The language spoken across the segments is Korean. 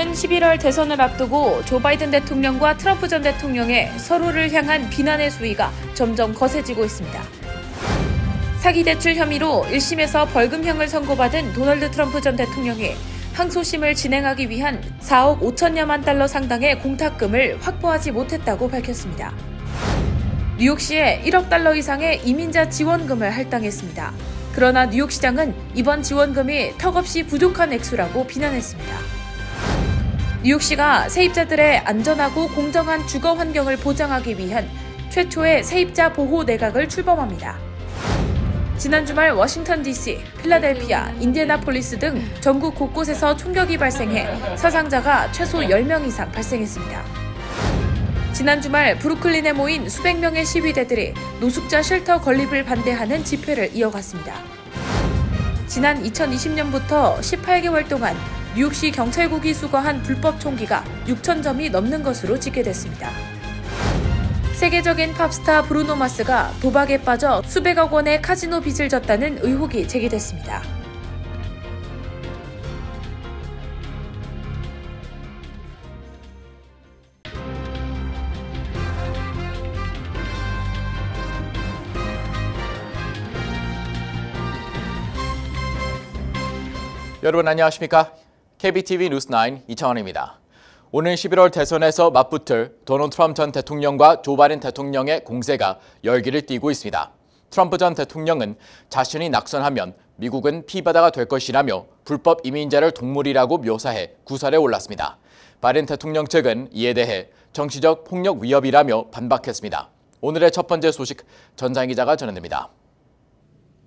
오는 11월 대선을 앞두고 조 바이든 대통령과 트럼프 전 대통령의 서로를 향한 비난의 수위가 점점 거세지고 있습니다. 사기 대출 혐의로 1심에서 벌금형을 선고받은 도널드 트럼프 전 대통령이 항소심을 진행하기 위한 4억 5천여만 달러 상당의 공탁금을 확보하지 못했다고 밝혔습니다. 뉴욕시에 1억 달러 이상의 이민자 지원금을 할당했습니다. 그러나 뉴욕시장은 이번 지원금이 턱없이 부족한 액수라고 비난했습니다. 뉴욕시가 세입자들의 안전하고 공정한 주거 환경을 보장하기 위한 최초의 세입자 보호 내각을 출범합니다. 지난 주말 워싱턴DC, 필라델피아, 인디애나폴리스 등 전국 곳곳에서 총격이 발생해 사상자가 최소 10명 이상 발생했습니다. 지난 주말 브루클린에 모인 수백 명의 시위대들이 노숙자 쉘터 건립을 반대하는 집회를 이어갔습니다. 지난 2020년부터 18개월 동안 뉴욕시 경찰국이 수거한 불법 총기가 6,000점이 넘는 것으로 집계됐습니다. 세계적인 팝스타 브루노 마스가 도박에 빠져 수백억 원의 카지노 빚을 졌다는 의혹이 제기됐습니다. 여러분 안녕하십니까? KBTV 뉴스9 이창원입니다. 오늘 11월 대선에서 맞붙을 도널드 트럼프 전 대통령과 조 바이든 대통령의 공세가 열기를 띠고 있습니다. 트럼프 전 대통령은 자신이 낙선하면 미국은 피바다가 될 것이라며 불법 이민자를 동물이라고 묘사해 구설에 올랐습니다. 바이든 대통령 측은 이에 대해 정치적 폭력 위협이라며 반박했습니다. 오늘의 첫 번째 소식 전장 기자가 전해드립니다.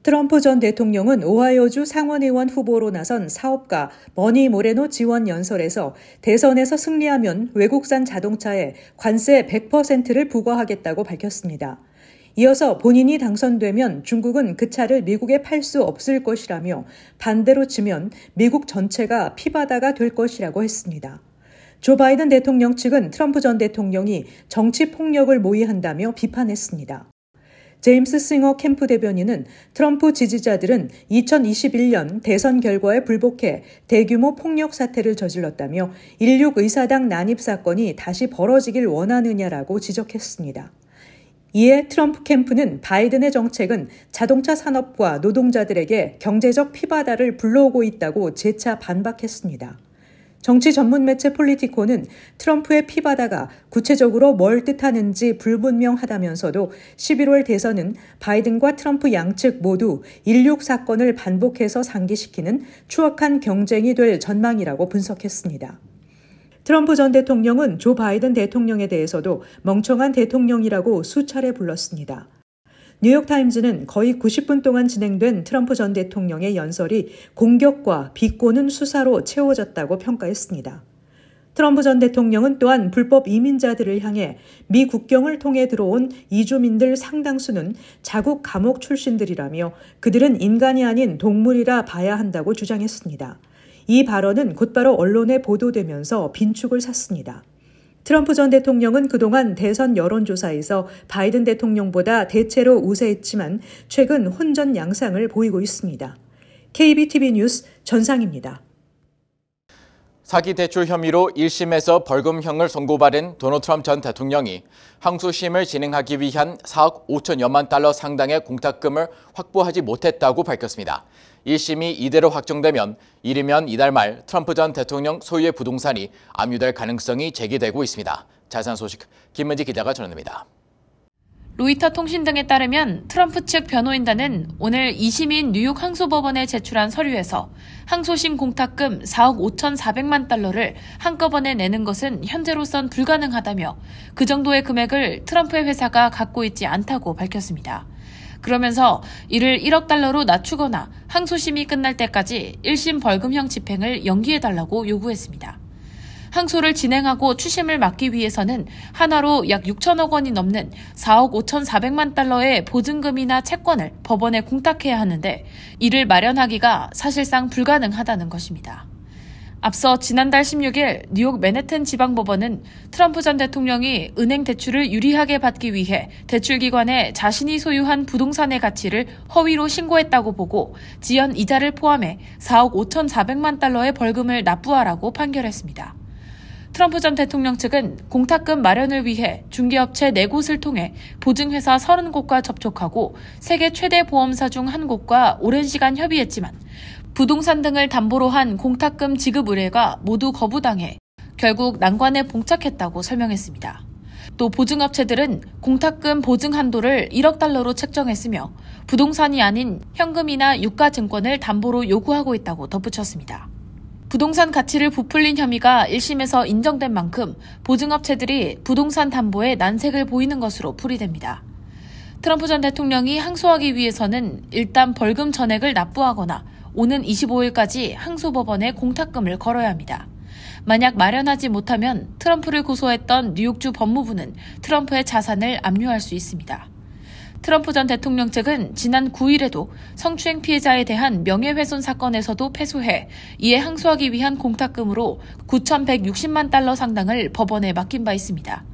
트럼프 전 대통령은 오하이오주 상원의원 후보로 나선 사업가 머니 모레노 지원 연설에서 대선에서 승리하면 외국산 자동차에 관세 100%를 부과하겠다고 밝혔습니다. 이어서 본인이 당선되면 중국은 그 차를 미국에 팔 수 없을 것이라며 반대로 치면 미국 전체가 피바다가 될 것이라고 했습니다. 조 바이든 대통령 측은 트럼프 전 대통령이 정치 폭력을 모의한다며 비판했습니다. 제임스 싱어 캠프 대변인은 트럼프 지지자들은 2021년 대선 결과에 불복해 대규모 폭력 사태를 저질렀다며 16 의사당 난입 사건이 다시 벌어지길 원하느냐라고 지적했습니다. 이에 트럼프 캠프는 바이든의 정책은 자동차 산업과 노동자들에게 경제적 피바다를 불러오고 있다고 재차 반박했습니다. 정치 전문 매체 폴리티코는 트럼프의 피바다가 구체적으로 뭘 뜻하는지 불분명하다면서도 11월 대선은 바이든과 트럼프 양측 모두 인력 사건을 반복해서 상기시키는 추악한 경쟁이 될 전망이라고 분석했습니다. 트럼프 전 대통령은 조 바이든 대통령에 대해서도 멍청한 대통령이라고 수차례 불렀습니다. 뉴욕타임즈는 거의 90분 동안 진행된 트럼프 전 대통령의 연설이 공격과 비꼬는 수사로 채워졌다고 평가했습니다. 트럼프 전 대통령은 또한 불법 이민자들을 향해 미 국경을 통해 들어온 이주민들 상당수는 자국 감옥 출신들이라며 그들은 인간이 아닌 동물이라 봐야 한다고 주장했습니다. 이 발언은 곧바로 언론에 보도되면서 빈축을 샀습니다. 트럼프 전 대통령은 그동안 대선 여론조사에서 바이든 대통령보다 대체로 우세했지만 최근 혼전 양상을 보이고 있습니다. KBTV 뉴스 전상입니다. 사기 대출 혐의로 1심에서 벌금형을 선고받은 도널드 트럼프 전 대통령이 항소심을 진행하기 위한 4억 5천여만 달러 상당의 공탁금을 확보하지 못했다고 밝혔습니다. 1심이 이대로 확정되면 이르면 이달 말 트럼프 전 대통령 소유의 부동산이 압류될 가능성이 제기되고 있습니다. 자세한 소식 김민지 기자가 전해드립니다. 로이터통신 등에 따르면 트럼프 측 변호인단은 오늘 2심인 뉴욕 항소법원에 제출한 서류에서 항소심 공탁금 4억 5,400만 달러를 한꺼번에 내는 것은 현재로선 불가능하다며 그 정도의 금액을 트럼프의 회사가 갖고 있지 않다고 밝혔습니다. 그러면서 이를 1억 달러로 낮추거나 항소심이 끝날 때까지 1심 벌금형 집행을 연기해달라고 요구했습니다. 항소를 진행하고 추심을 막기 위해서는 한화로 약 6천억 원이 넘는 4억 5,400만 달러의 보증금이나 채권을 법원에 공탁해야 하는데 이를 마련하기가 사실상 불가능하다는 것입니다. 앞서 지난달 16일 뉴욕 맨해튼 지방법원은 트럼프 전 대통령이 은행 대출을 유리하게 받기 위해 대출기관에 자신이 소유한 부동산의 가치를 허위로 신고했다고 보고 지연 이자를 포함해 4억 5,400만 달러의 벌금을 납부하라고 판결했습니다. 트럼프 전 대통령 측은 공탁금 마련을 위해 중개업체 4곳을 통해 보증회사 30곳과 접촉하고 세계 최대 보험사 중 한 곳과 오랜 시간 협의했지만 부동산 등을 담보로 한 공탁금 지급 의뢰가 모두 거부당해 결국 난관에 봉착했다고 설명했습니다. 또 보증업체들은 공탁금 보증 한도를 1억 달러로 책정했으며 부동산이 아닌 현금이나 유가증권을 담보로 요구하고 있다고 덧붙였습니다. 부동산 가치를 부풀린 혐의가 1심에서 인정된 만큼 보증업체들이 부동산 담보에 난색을 보이는 것으로 풀이됩니다. 트럼프 전 대통령이 항소하기 위해서는 일단 벌금 전액을 납부하거나 오는 25일까지 항소법원에 공탁금을 걸어야 합니다. 만약 마련하지 못하면 트럼프를 고소했던 뉴욕주 법무부는 트럼프의 자산을 압류할 수 있습니다. 트럼프 전 대통령 측은 지난 9일에도 성추행 피해자에 대한 명예훼손 사건에서도 패소해 이에 항소하기 위한 공탁금으로 9,160만 달러 상당을 법원에 맡긴 바 있습니다.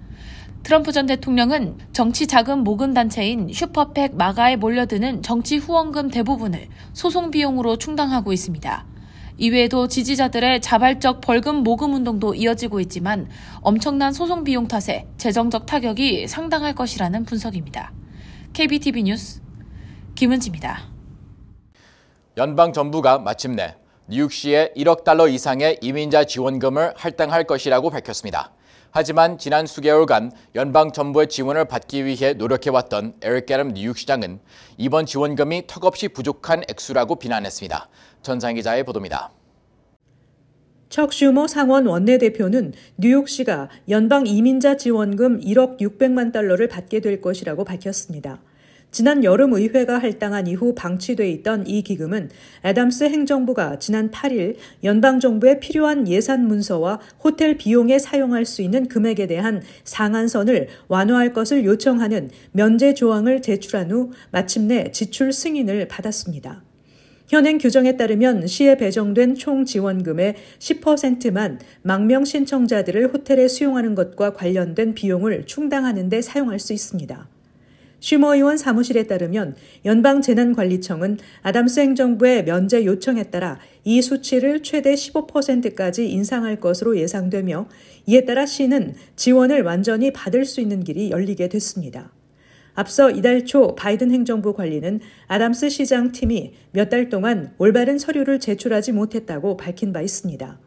트럼프 전 대통령은 정치자금 모금단체인 슈퍼팩 마가에 몰려드는 정치 후원금 대부분을 소송비용으로 충당하고 있습니다. 이외에도 지지자들의 자발적 벌금 모금 운동도 이어지고 있지만 엄청난 소송 비용 탓에 재정적 타격이 상당할 것이라는 분석입니다. KBTV 뉴스 김은지입니다. 연방 정부가 마침내 뉴욕시에 1억 달러 이상의 이민자 지원금을 할당할 것이라고 밝혔습니다. 하지만 지난 수개월간 연방 정부의 지원을 받기 위해 노력해왔던 에릭 애덤스 뉴욕시장은 이번 지원금이 턱없이 부족한 액수라고 비난했습니다. 전장 기자의 보도입니다. 척 슈머 상원 원내대표는 뉴욕시가 연방 이민자 지원금 1억 600만 달러를 받게 될 것이라고 밝혔습니다. 지난 여름 의회가 할당한 이후 방치돼 있던 이 기금은 애덤스 행정부가 지난 8일 연방정부에 필요한 예산 문서와 호텔 비용에 사용할 수 있는 금액에 대한 상한선을 완화할 것을 요청하는 면제 조항을 제출한 후 마침내 지출 승인을 받았습니다. 현행 규정에 따르면 시에 배정된 총 지원금의 10%만 망명 신청자들을 호텔에 수용하는 것과 관련된 비용을 충당하는 데 사용할 수 있습니다. 슈머 의원 사무실에 따르면 연방재난관리청은 애덤스 행정부의 면제 요청에 따라 이 수치를 최대 15%까지 인상할 것으로 예상되며 이에 따라 시는 지원을 완전히 받을 수 있는 길이 열리게 됐습니다. 앞서 이달 초 바이든 행정부 관리는 애덤스 시장 팀이 몇 달 동안 올바른 서류를 제출하지 못했다고 밝힌 바 있습니다.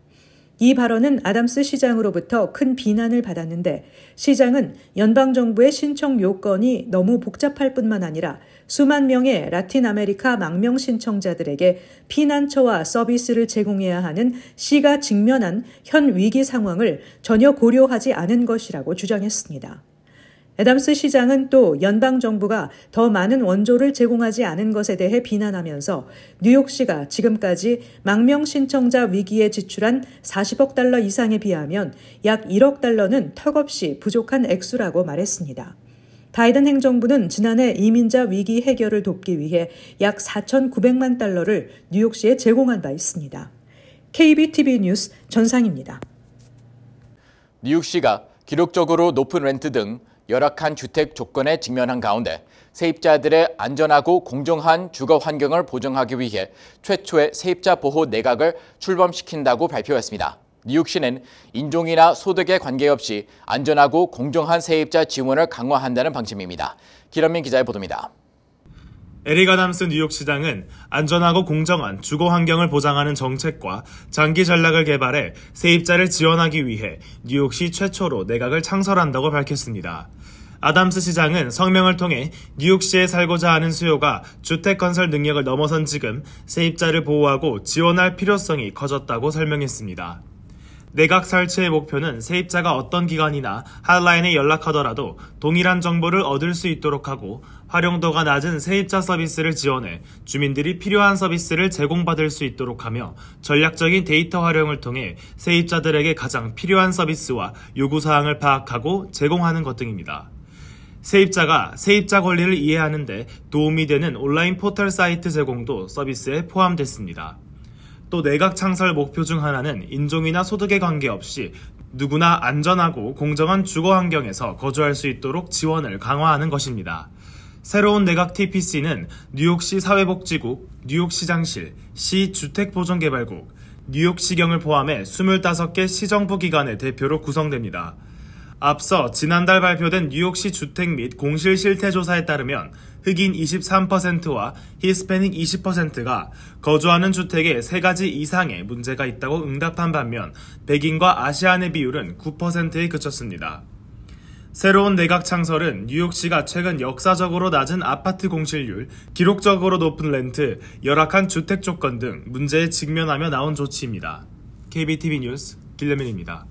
이 발언은 애덤스 시장으로부터 큰 비난을 받았는데 시장은 연방정부의 신청 요건이 너무 복잡할 뿐만 아니라 수만 명의 라틴 아메리카 망명 신청자들에게 피난처와 서비스를 제공해야 하는 시가 직면한 현 위기 상황을 전혀 고려하지 않은 것이라고 주장했습니다. 애덤스 시장은 또 연방정부가 더 많은 원조를 제공하지 않은 것에 대해 비난하면서 뉴욕시가 지금까지 망명 신청자 위기에 지출한 40억 달러 이상에 비하면 약 1억 달러는 턱없이 부족한 액수라고 말했습니다. 바이든 행정부는 지난해 이민자 위기 해결을 돕기 위해 약 4,900만 달러를 뉴욕시에 제공한 바 있습니다. KBTV 뉴스 전상입니다. 뉴욕시가 기록적으로 높은 렌트 등 열악한 주택 조건에 직면한 가운데 세입자들의 안전하고 공정한 주거 환경을 보장하기 위해 최초의 세입자 보호 내각을 출범시킨다고 발표했습니다. 뉴욕시는 인종이나 소득에 관계없이 안전하고 공정한 세입자 지원을 강화한다는 방침입니다. 기러민 기자의 보도입니다. 에릭 애덤스 뉴욕시장은 안전하고 공정한 주거 환경을 보장하는 정책과 장기 전략을 개발해 세입자를 지원하기 위해 뉴욕시 최초로 내각을 창설한다고 밝혔습니다. 애덤스 시장은 성명을 통해 뉴욕시에 살고자 하는 수요가 주택 건설 능력을 넘어선 지금 세입자를 보호하고 지원할 필요성이 커졌다고 설명했습니다. 내각 설치의 목표는 세입자가 어떤 기관이나 핫라인에 연락하더라도 동일한 정보를 얻을 수 있도록 하고 활용도가 낮은 세입자 서비스를 지원해 주민들이 필요한 서비스를 제공받을 수 있도록 하며 전략적인 데이터 활용을 통해 세입자들에게 가장 필요한 서비스와 요구사항을 파악하고 제공하는 것 등입니다. 세입자가 세입자 권리를 이해하는 데 도움이 되는 온라인 포털 사이트 제공도 서비스에 포함됐습니다. 또 내각 창설 목표 중 하나는 인종이나 소득에 관계없이 누구나 안전하고 공정한 주거 환경에서 거주할 수 있도록 지원을 강화하는 것입니다. 새로운 내각 TPC는 뉴욕시 사회복지국, 뉴욕시장실, 시 주택보전개발국, 뉴욕시경을 포함해 25개 시정부 기관의 대표로 구성됩니다. 앞서 지난달 발표된 뉴욕시 주택 및 공실 실태 조사에 따르면 흑인 23%와 히스패닉 20%가 거주하는 주택에 3가지 이상의 문제가 있다고 응답한 반면 백인과 아시안의 비율은 9%에 그쳤습니다. 새로운 내각 창설은 뉴욕시가 최근 역사적으로 낮은 아파트 공실률, 기록적으로 높은 렌트, 열악한 주택 조건 등 문제에 직면하며 나온 조치입니다. KBTV 뉴스 길러민입니다.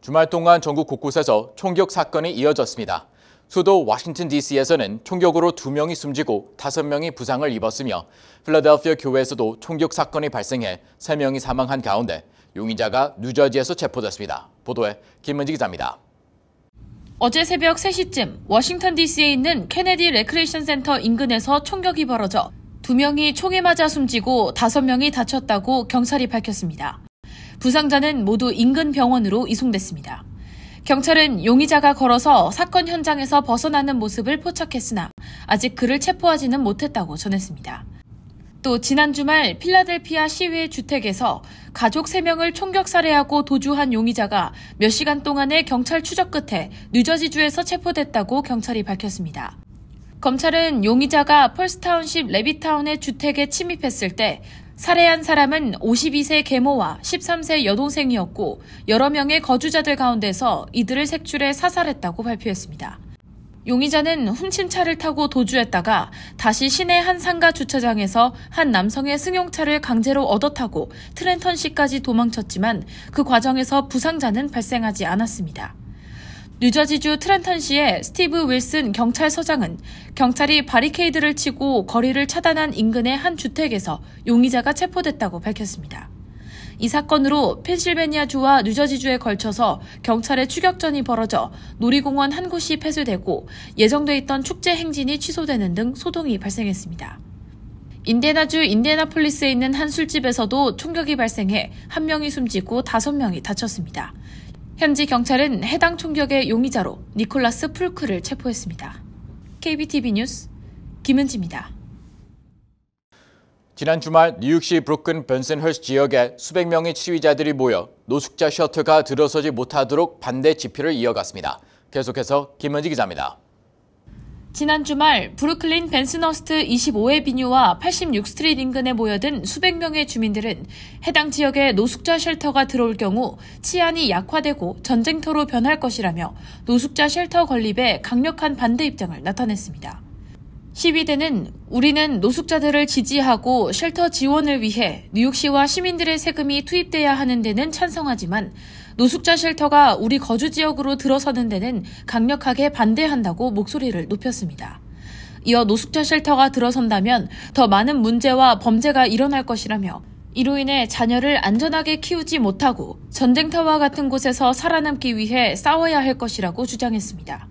주말 동안 전국 곳곳에서 총격 사건이 이어졌습니다. 수도 워싱턴 DC에서는 총격으로 2명이 숨지고 5명이 부상을 입었으며 필라델피아 교회에서도 총격 사건이 발생해 3명이 사망한 가운데 용의자가 뉴저지에서 체포됐습니다. 보도에 김민지 기자입니다. 어제 새벽 3시쯤 워싱턴 DC에 있는 케네디 레크레이션 센터 인근에서 총격이 벌어져 2명이 총에 맞아 숨지고 5명이 다쳤다고 경찰이 밝혔습니다. 부상자는 모두 인근 병원으로 이송됐습니다. 경찰은 용의자가 걸어서 사건 현장에서 벗어나는 모습을 포착했으나 아직 그를 체포하지는 못했다고 전했습니다. 또 지난 주말 필라델피아 시위의 주택에서 가족 3명을 총격 살해하고 도주한 용의자가 몇 시간 동안의 경찰 추적 끝에 뉴저지주에서 체포됐다고 경찰이 밝혔습니다. 검찰은 용의자가 펄스타운십 레비타운의 주택에 침입했을 때 살해한 사람은 52세 계모와 13세 여동생이었고 여러 명의 거주자들 가운데서 이들을 색출해 사살했다고 발표했습니다. 용의자는 훔친 차를 타고 도주했다가 다시 시내 한 상가 주차장에서 한 남성의 승용차를 강제로 얻어타고 트렌턴시까지 도망쳤지만 그 과정에서 부상자는 발생하지 않았습니다. 뉴저지주 트렌턴시의 스티브 윌슨 경찰서장은 경찰이 바리케이드를 치고 거리를 차단한 인근의 한 주택에서 용의자가 체포됐다고 밝혔습니다. 이 사건으로 펜실베니아주와 뉴저지주에 걸쳐서 경찰의 추격전이 벌어져 놀이공원 한 곳이 폐쇄되고 예정돼 있던 축제 행진이 취소되는 등 소동이 발생했습니다. 인디애나주 인디애나폴리스에 있는 한 술집에서도 총격이 발생해 1명이 숨지고 5명이 다쳤습니다. 현지 경찰은 해당 총격의 용의자로 니콜라스 풀크를 체포했습니다. KBTV 뉴스 김은지입니다. 지난 주말 뉴욕시 브루클린 벤슨허스트 지역에 수백 명의 시위자들이 모여 노숙자 셔터가 들어서지 못하도록 반대 집회를 이어갔습니다. 계속해서 김은지 기자입니다. 지난 주말 브루클린 벤슨허스트 25에비뉴와 86스트리트 인근에 모여든 수백 명의 주민들은 해당 지역에 노숙자 쉘터가 들어올 경우 치안이 약화되고 전쟁터로 변할 것이라며 노숙자 쉘터 건립에 강력한 반대 입장을 나타냈습니다. 시위대는 우리는 노숙자들을 지지하고 쉘터 지원을 위해 뉴욕시와 시민들의 세금이 투입돼야 하는 데는 찬성하지만 노숙자 쉘터가 우리 거주 지역으로 들어서는 데는 강력하게 반대한다고 목소리를 높였습니다. 이어 노숙자 쉘터가 들어선다면 더 많은 문제와 범죄가 일어날 것이라며 이로 인해 자녀를 안전하게 키우지 못하고 전쟁터와 같은 곳에서 살아남기 위해 싸워야 할 것이라고 주장했습니다.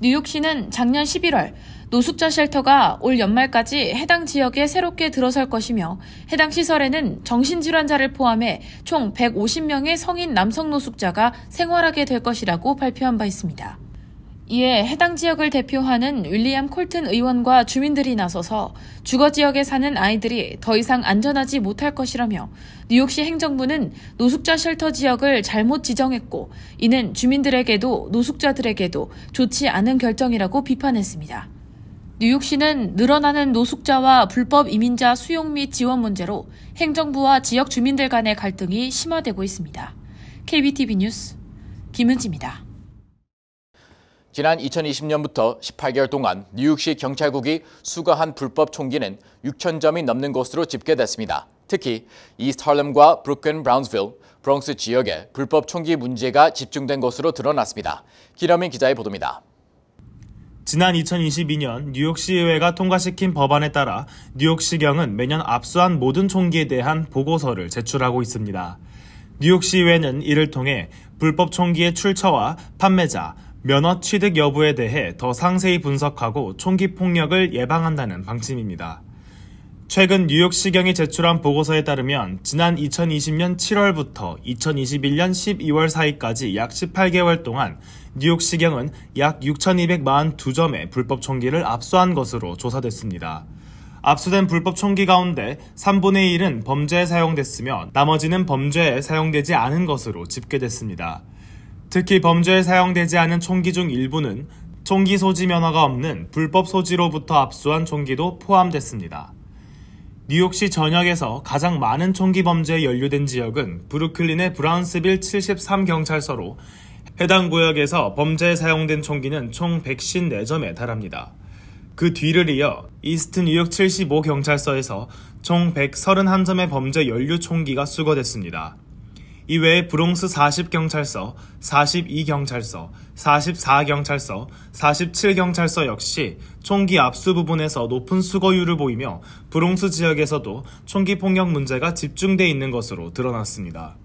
뉴욕시는 작년 11월 노숙자 쉘터가 올 연말까지 해당 지역에 새롭게 들어설 것이며 해당 시설에는 정신질환자를 포함해 총 150명의 성인 남성 노숙자가 생활하게 될 것이라고 발표한 바 있습니다. 이에 해당 지역을 대표하는 윌리엄 콜튼 의원과 주민들이 나서서 주거 지역에 사는 아이들이 더 이상 안전하지 못할 것이라며 뉴욕시 행정부는 노숙자 쉘터 지역을 잘못 지정했고 이는 주민들에게도 노숙자들에게도 좋지 않은 결정이라고 비판했습니다. 뉴욕시는 늘어나는 노숙자와 불법 이민자 수용 및 지원 문제로 행정부와 지역 주민들 간의 갈등이 심화되고 있습니다. KBTV 뉴스 김은지입니다. 지난 2020년부터 18개월 동안 뉴욕시 경찰국이 수거한 불법 총기는 6,000점이 넘는 것으로 집계됐습니다. 특히 이스트 할렘과 브루클린 브라운스빌, 브롱스 지역에 불법 총기 문제가 집중된 것으로 드러났습니다. 기러민 기자의 보도입니다. 지난 2022년 뉴욕시의회가 통과시킨 법안에 따라 뉴욕시경은 매년 압수한 모든 총기에 대한 보고서를 제출하고 있습니다. 뉴욕시의회는 이를 통해 불법 총기의 출처와 판매자, 면허 취득 여부에 대해 더 상세히 분석하고 총기 폭력을 예방한다는 방침입니다. 최근 뉴욕시경이 제출한 보고서에 따르면 지난 2020년 7월부터 2021년 12월 사이까지 약 18개월 동안 뉴욕시경은 약 6,242점의 불법 총기를 압수한 것으로 조사됐습니다. 압수된 불법 총기 가운데 3분의 1은 범죄에 사용됐으며 나머지는 범죄에 사용되지 않은 것으로 집계됐습니다. 특히 범죄에 사용되지 않은 총기 중 일부는 총기 소지 면허가 없는 불법 소지로부터 압수한 총기도 포함됐습니다. 뉴욕시 전역에서 가장 많은 총기 범죄에 연루된 지역은 브루클린의 브라운스빌 73경찰서로 해당 구역에서 범죄에 사용된 총기는 총 154점에 달합니다. 그 뒤를 이어 이스트 뉴욕 75경찰서에서 총 131점의 범죄 연루 총기가 수거됐습니다. 이외에 브롱스 40경찰서, 42경찰서, 44경찰서, 47경찰서 역시 총기 압수 부분에서 높은 수거율을 보이며 브롱스 지역에서도 총기 폭력 문제가 집중돼 있는 것으로 드러났습니다.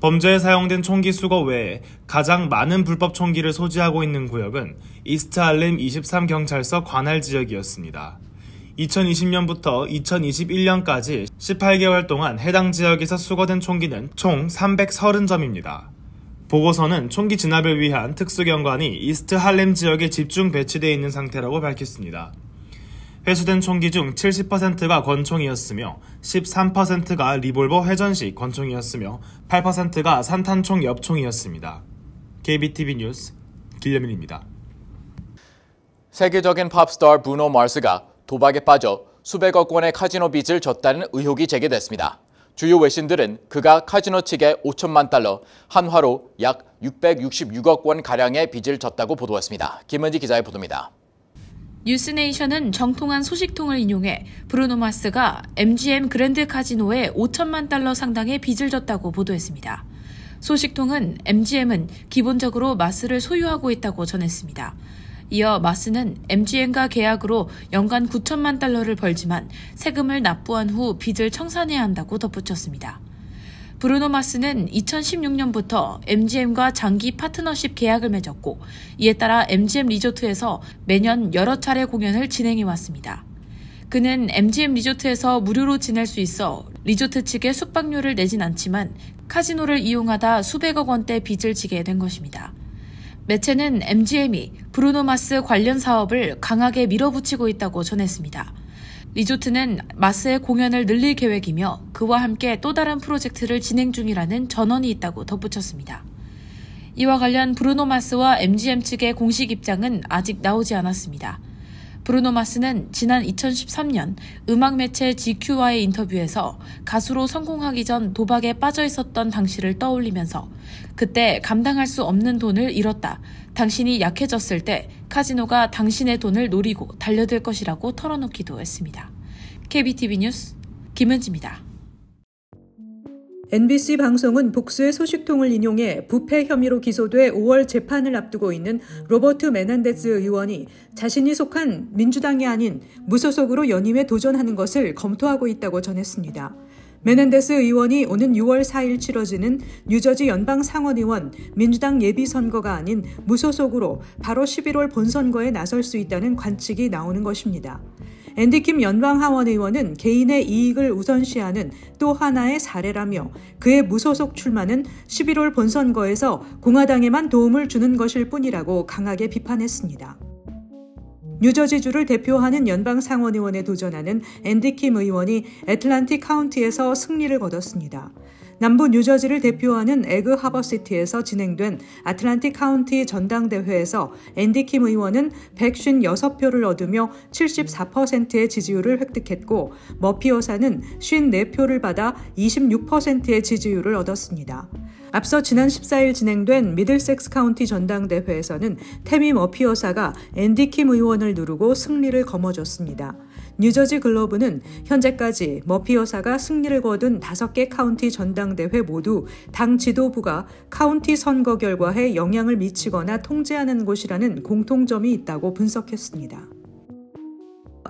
범죄에 사용된 총기 수거 외에 가장 많은 불법 총기를 소지하고 있는 구역은 이스트 할렘 23경찰서 관할 지역이었습니다. 2020년부터 2021년까지 18개월 동안 해당 지역에서 수거된 총기는 총 330점입니다. 보고서는 총기 진압을 위한 특수경관이 이스트 할렘 지역에 집중 배치되어 있는 상태라고 밝혔습니다. 회수된 총기 중 70%가 권총이었으며 13%가 리볼버 회전식 권총이었으며 8%가 산탄총 엽총이었습니다. KBTV 뉴스 길엄민입니다. 세계적인 팝스타 브루노 마스가 도박에 빠져 수백억 원의 카지노 빚을 졌다는 의혹이 제기됐습니다. 주요 외신들은 그가 카지노 측에 5천만 달러, 한화로 약 666억 원가량의 빚을 졌다고 보도했습니다. 김민지 기자의 보도입니다. 뉴스네이션은 정통한 소식통을 인용해 브루노 마스가 MGM 그랜드 카지노에 5천만 달러 상당의 빚을 졌다고 보도했습니다. 소식통은 MGM은 기본적으로 마스를 소유하고 있다고 전했습니다. 이어 마스는 MGM과 계약으로 연간 9천만 달러를 벌지만 세금을 납부한 후 빚을 청산해야 한다고 덧붙였습니다. 브루노 마스는 2016년부터 MGM과 장기 파트너십 계약을 맺었고 이에 따라 MGM 리조트에서 매년 여러 차례 공연을 진행해왔습니다. 그는 MGM 리조트에서 무료로 지낼 수 있어 리조트 측에 숙박료를 내진 않지만 카지노를 이용하다 수백억 원대 빚을 지게 된 것입니다. 매체는 MGM이 브루노 마스 관련 사업을 강하게 밀어붙이고 있다고 전했습니다. 리조트는 마스의 공연을 늘릴 계획이며 그와 함께 또 다른 프로젝트를 진행 중이라는 전언이 있다고 덧붙였습니다. 이와 관련 브루노 마스와 MGM 측의 공식 입장은 아직 나오지 않았습니다. 브루노 마스는 지난 2013년 음악 매체 GQ와의 인터뷰에서 가수로 성공하기 전 도박에 빠져 있었던 당시를 떠올리면서 그때 감당할 수 없는 돈을 잃었다. 당신이 약해졌을 때 카지노가 당신의 돈을 노리고 달려들 것이라고 털어놓기도 했습니다. KBTV 뉴스 김은지입니다. NBC 방송은 복수의 소식통을 인용해 부패 혐의로 기소돼 5월 재판을 앞두고 있는 로버트 메넌데스 의원이 자신이 속한 민주당이 아닌 무소속으로 연임에 도전하는 것을 검토하고 있다고 전했습니다. 메넌데스 의원이 오는 6월 4일 치러지는 뉴저지 연방 상원의원 민주당 예비선거가 아닌 무소속으로 바로 11월 본선거에 나설 수 있다는 관측이 나오는 것입니다. 앤디 킴 연방 하원 의원은 개인의 이익을 우선시하는 또 하나의 사례라며 그의 무소속 출마는 11월 본선거에서 공화당에만 도움을 주는 것일 뿐이라고 강하게 비판했습니다. 뉴저지주를 대표하는 연방 상원의원에 도전하는 앤디 킴 의원이 애틀랜틱 카운티에서 승리를 거뒀습니다. 남부 뉴저지를 대표하는 에그 하버시티에서 진행된 애틀랜틱 카운티 전당대회에서 앤디 킴 의원은 156표를 얻으며 74%의 지지율을 획득했고 머피 여사는 54표를 받아 26%의 지지율을 얻었습니다. 앞서 지난 14일 진행된 미들섹스 카운티 전당대회에서는 태미 머피 여사가 앤디 킴 의원을 누르고 승리를 거머쥐었습니다. 뉴저지 글로브는 현재까지 머피 여사가 승리를 거둔 5개 카운티 전당대회 모두 당 지도부가 카운티 선거 결과에 영향을 미치거나 통제하는 곳이라는 공통점이 있다고 분석했습니다.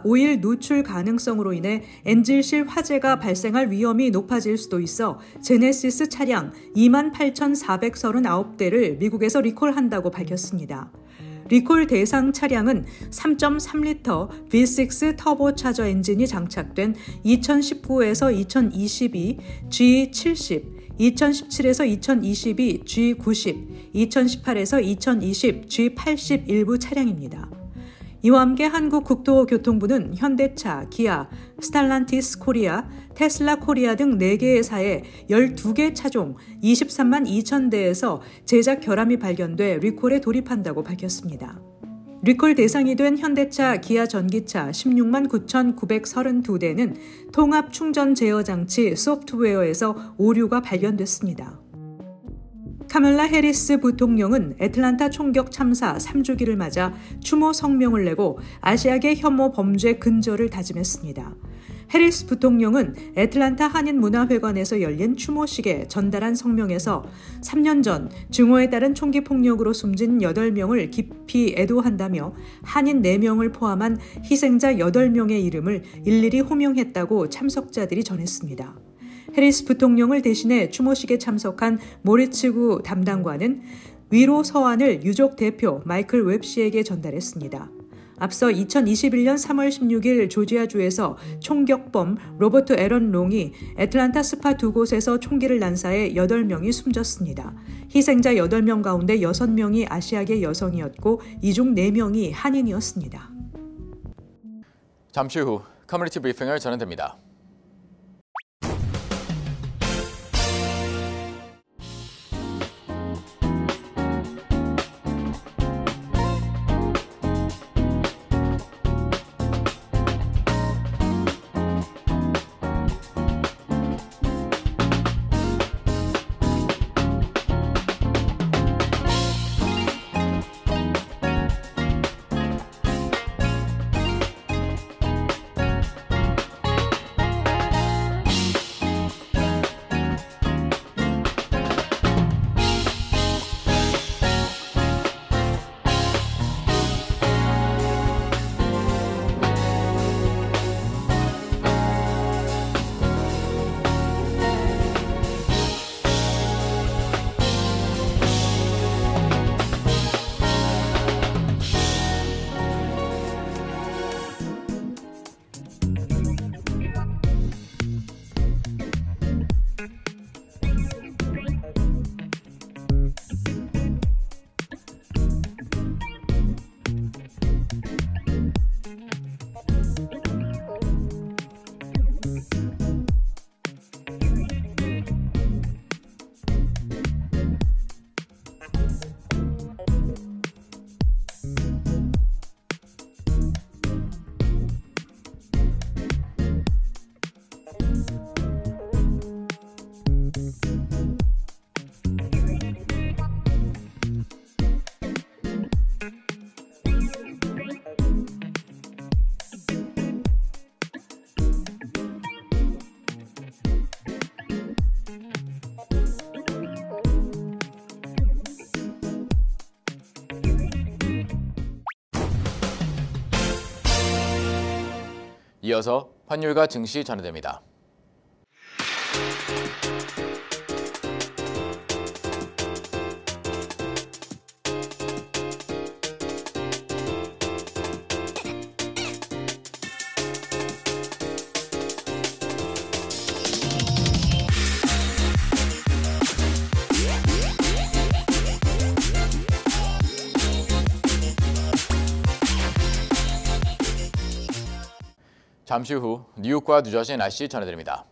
5일 누출 가능성으로 인해 엔진실 화재가 발생할 위험이 높아질 수도 있어 제네시스 차량 28,439대를 미국에서 리콜한다고 밝혔습니다. 리콜 대상 차량은 3.3L V6 터보차저 엔진이 장착된 2019에서 2022 G70, 2017에서 2022 G90, 2018에서 2020 G80 일부 차량입니다. 이와 함께 한국국토교통부는 현대차, 기아, 스탈란티스 코리아, 테슬라 코리아 등 4개 회사에 12개 차종 23만 2천 대에서 제작 결함이 발견돼 리콜에 돌입한다고 밝혔습니다. 리콜 대상이 된 현대차, 기아 전기차 16만 9,932대는 통합 충전 제어 장치 소프트웨어에서 오류가 발견됐습니다. 카멀라 해리스 부통령은 애틀란타 총격 참사 3주기를 맞아 추모 성명을 내고 아시아계 혐오 범죄 근절을 다짐했습니다. 해리스 부통령은 애틀란타 한인문화회관에서 열린 추모식에 전달한 성명에서 3년 전 증오에 따른 총기 폭력으로 숨진 8명을 깊이 애도한다며 한인 4명을 포함한 희생자 8명의 이름을 일일이 호명했다고 참석자들이 전했습니다. 해리스 부통령을 대신해 추모식에 참석한 모리츠구 담당관은 위로 서한을 유족 대표 마이클 웹씨에게 전달했습니다. 앞서 2021년 3월 16일 조지아주에서 총격범 로버트 에런 롱이 애틀란타 스파 2곳에서 총기를 난사해 8명이 숨졌습니다. 희생자 8명 가운데 6명이 아시아계 여성이었고 이 중 4명이 한인이었습니다. 잠시 후 커뮤니티 브리핑을 전해드립니다. 이어서 환율과 증시 전해드립니다. 잠시 후 뉴욕과 뉴저지 날씨 전해드립니다.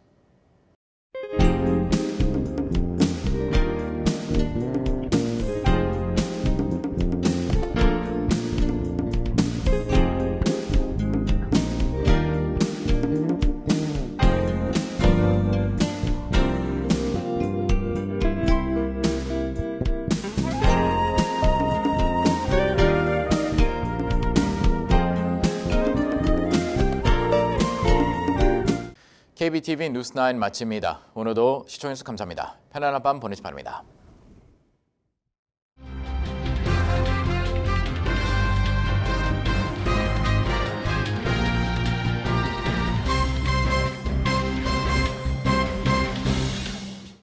KBTV 뉴스 9 마칩니다. 오늘도 시청해주셔서 감사합니다. 편안한 밤 보내시기 바랍니다.